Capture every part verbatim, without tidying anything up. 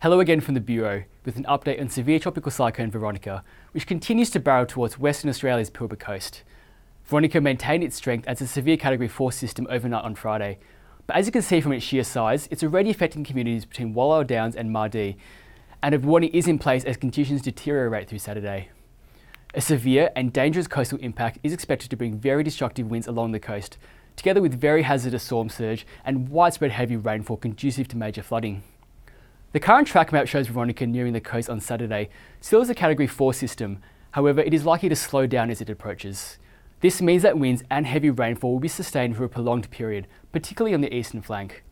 Hello again from the Bureau with an update on severe tropical cyclone Veronica, which continues to barrel towards Western Australia's Pilbara coast. Veronica maintained its strength as a severe Category four system overnight on Friday, but as you can see from its sheer size, it's already affecting communities between Wallal Downs and Mardi, and a warning is in place as conditions deteriorate through Saturday. A severe and dangerous coastal impact is expected to bring very destructive winds along the coast, together with very hazardous storm surge and widespread heavy rainfall conducive to major flooding. The current track map shows Veronica nearing the coast on Saturday, still as a Category four system, however it is likely to slow down as it approaches. This means that winds and heavy rainfall will be sustained for a prolonged period, particularly on the eastern flank.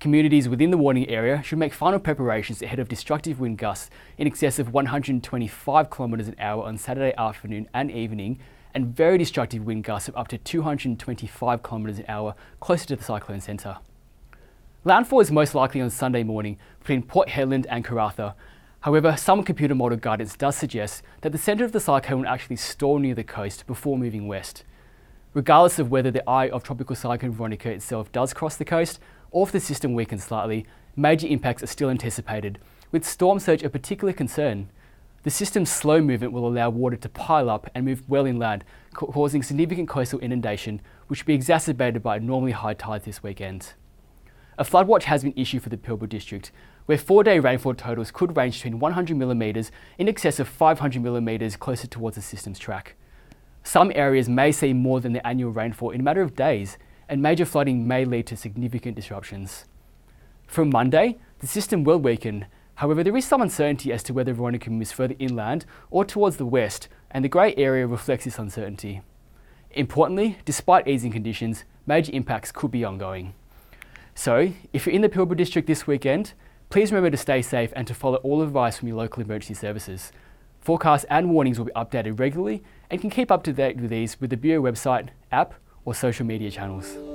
Communities within the warning area should make final preparations ahead of destructive wind gusts in excess of one hundred twenty-five kilometres an hour on Saturday afternoon and evening, and very destructive wind gusts of up to two hundred twenty-five kilometres an hour closer to the cyclone centre. Landfall is most likely on Sunday morning between Port Hedland and Karratha. However, some computer model guidance does suggest that the centre of the cyclone will actually stall near the coast before moving west. Regardless of whether the eye of tropical cyclone Veronica itself does cross the coast, or if the system weakens slightly, major impacts are still anticipated, with storm surge a particular concern. The system's slow movement will allow water to pile up and move well inland, causing significant coastal inundation, which will be exacerbated by abnormally high tides this weekend. A flood watch has been issued for the Pilbara district, where four-day rainfall totals could range between one hundred millimetres in excess of five hundred millimetres closer towards the system's track. Some areas may see more than the annual rainfall in a matter of days, and major flooding may lead to significant disruptions. From Monday, the system will weaken. However, there is some uncertainty as to whether Veronica moves further inland or towards the west, and the grey area reflects this uncertainty. Importantly, despite easing conditions, major impacts could be ongoing. So, if you're in the Pilbara district this weekend, please remember to stay safe and to follow all advice from your local emergency services. Forecasts and warnings will be updated regularly, and can keep up to date with these with the Bureau website, app, or social media channels.